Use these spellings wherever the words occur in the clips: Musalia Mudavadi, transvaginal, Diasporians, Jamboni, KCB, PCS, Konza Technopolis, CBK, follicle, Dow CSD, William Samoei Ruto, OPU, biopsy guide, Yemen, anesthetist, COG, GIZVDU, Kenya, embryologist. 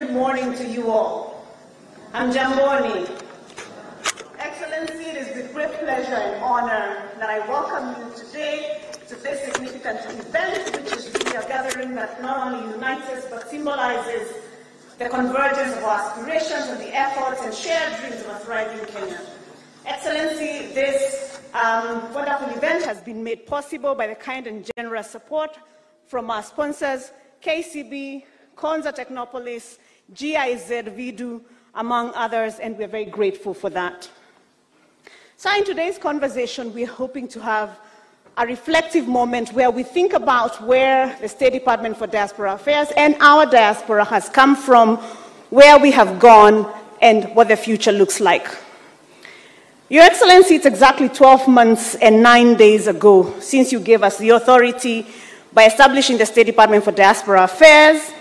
Good morning to you all. I'm Jamboni. Excellency, it is with great pleasure and honor that I welcome you today to this significant event, which is really a gathering that not only unites us but symbolizes the convergence of our aspirations and the efforts and shared dreams of a thriving Kenya. Excellency, this wonderful event has been made possible by the kind and generous support from our sponsors, KCB, Konza Technopolis, GIZVDU, among others, and we're very grateful for that. So in today's conversation, we're hoping to have a reflective moment where we think about where the State Department for Diaspora Affairs and our diaspora has come from, where we have gone, and what the future looks like. Your Excellency, it's exactly 12 months and 9 days ago since you gave us the authority by establishing the State Department for Diaspora Affairs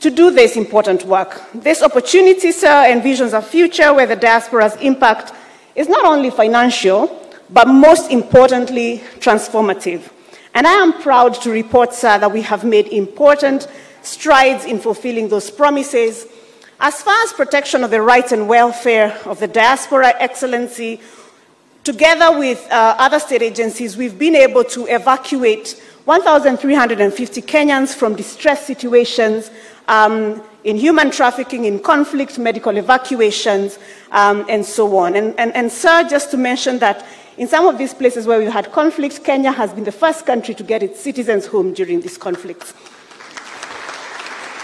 to do this important work. This opportunity, sir, envisions a future where the diaspora's impact is not only financial, but most importantly, transformative. And I am proud to report, sir, that we have made important strides in fulfilling those promises. As far as protection of the rights and welfare of the diaspora, Excellency, together with other state agencies, we've been able to evacuate 1,350 Kenyans from distressed situations in human trafficking, in conflict, medical evacuations, and so on. And sir, just to mention that in some of these places where we've had conflict, Kenya has been the first country to get its citizens home during these conflicts.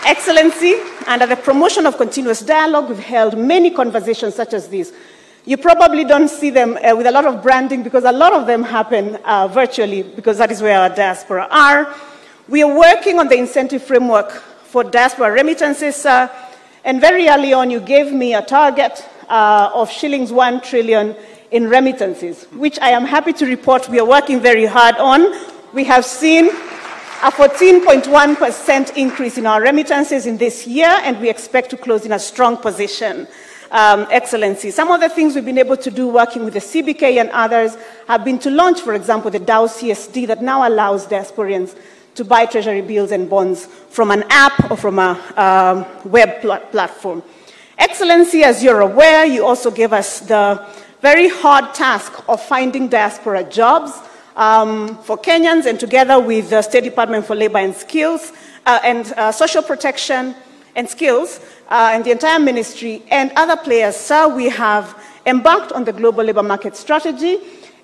Excellency, under the promotion of continuous dialogue, we've held many conversations such as these. You probably don't see them with a lot of branding because a lot of them happen virtually because that is where our diaspora are. We are working on the incentive framework for diaspora remittances, and very early on you gave me a target of sh1 trillion in remittances, which I am happy to report we are working very hard on. We have seen a 14.1% increase in our remittances in this year, and we expect to close in a strong position, Excellency. Some of the things we've been able to do working with the CBK and others have been to launch, for example, the Dow CSD that now allows diasporians to buy treasury bills and bonds from an app or from a web platform. Excellency, as you're aware, you also gave us the very hard task of finding diaspora jobs for Kenyans, and together with the State Department for Labor and Skills Social Protection and Skills and the entire ministry and other players, sir, we have embarked on the global labor market strategy.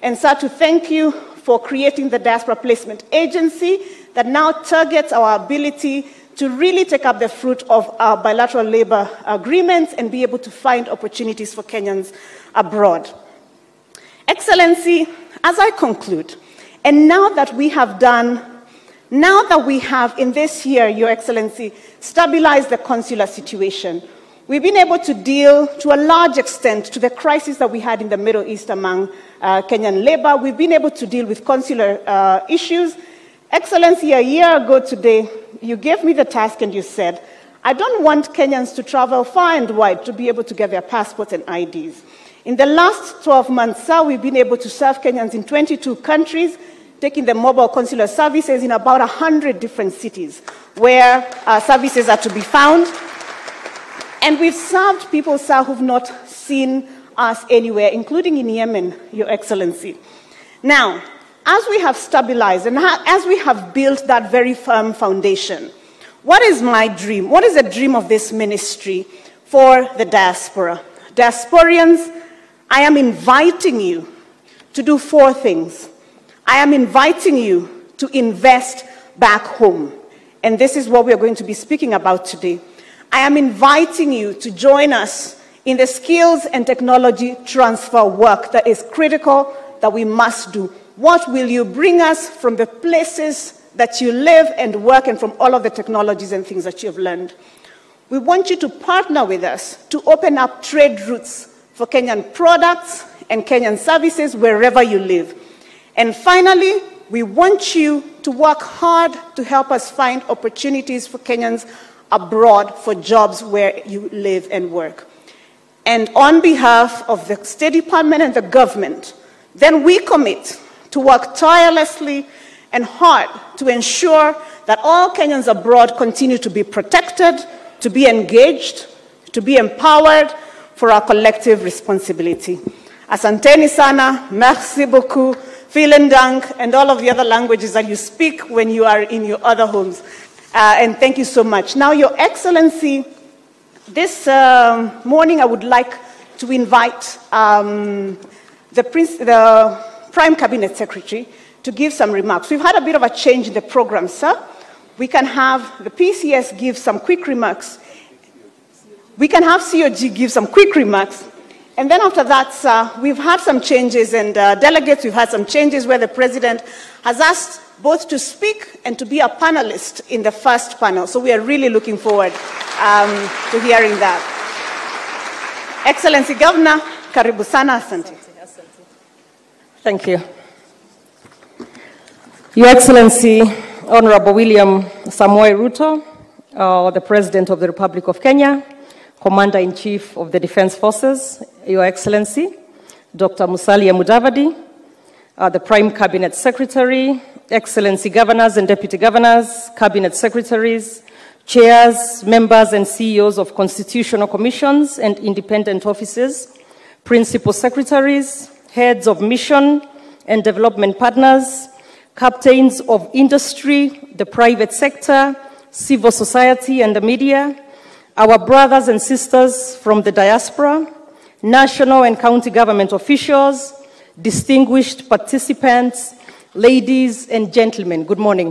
And sir, to thank you for creating the Diaspora Placement Agency that now targets our ability to really take up the fruit of our bilateral labor agreements and be able to find opportunities for Kenyans abroad. Excellency, as I conclude, and now that we have in this year, Your Excellency, stabilized the consular situation, we've been able to deal to a large extent to the crisis that we had in the Middle East among Kenyan labor. We've been able to deal with consular issues. Excellency, a year ago today, you gave me the task and you said, I don't want Kenyans to travel far and wide to be able to get their passports and IDs. In the last 12 months, sir, we've been able to serve Kenyans in 22 countries, taking the mobile consular services in about 100 different cities where services are to be found. And we've served people, sir, who've not seen us anywhere, including in Yemen, Your Excellency. Now, as we have stabilized and as we have built that very firm foundation, what is my dream? What is the dream of this ministry for the diaspora? Diasporians, I am inviting you to do four things. I am inviting you to invest back home. And this is what we are going to be speaking about today. I am inviting you to join us in the skills and technology transfer work that is critical that we must do. What will you bring us from the places that you live and work and from all of the technologies and things that you've learned? We want you to partner with us to open up trade routes for Kenyan products and Kenyan services wherever you live. And finally, we want you to work hard to help us find opportunities for Kenyans abroad for jobs where you live and work. And on behalf of the State Department and the government, then we commit to work tirelessly and hard to ensure that all Kenyans abroad continue to be protected, to be engaged, to be empowered for our collective responsibility. Asanteni sana, merci beaucoup, vielen dank, and all of the other languages that you speak when you are in your other homes. And thank you so much. Now, Your Excellency, this morning I would like to invite the Prime Cabinet Secretary to give some remarks. We've had a bit of a change in the program, sir. We can have the PCS give some quick remarks. We can have COG give some quick remarks. And then after that, sir, we've had some changes, and delegates, we've had some changes where the President has asked both to speak and to be a panelist in the first panel. So we are really looking forward to hearing that. Excellency Governor, karibu sana, asante. Thank you. Your Excellency, Honorable William Samoei Ruto, the President of the Republic of Kenya, Commander-in-Chief of the Defense Forces, Your Excellency, Dr. Musalia Mudavadi, the Prime Cabinet Secretary, Excellency Governors and Deputy Governors, Cabinet Secretaries, Chairs, Members and CEOs of Constitutional Commissions and Independent Offices, Principal Secretaries, Heads of Mission and Development Partners, Captains of industry, the private sector, civil society and the media, our brothers and sisters from the diaspora, national and county government officials, distinguished participants, ladies and gentlemen, good morning.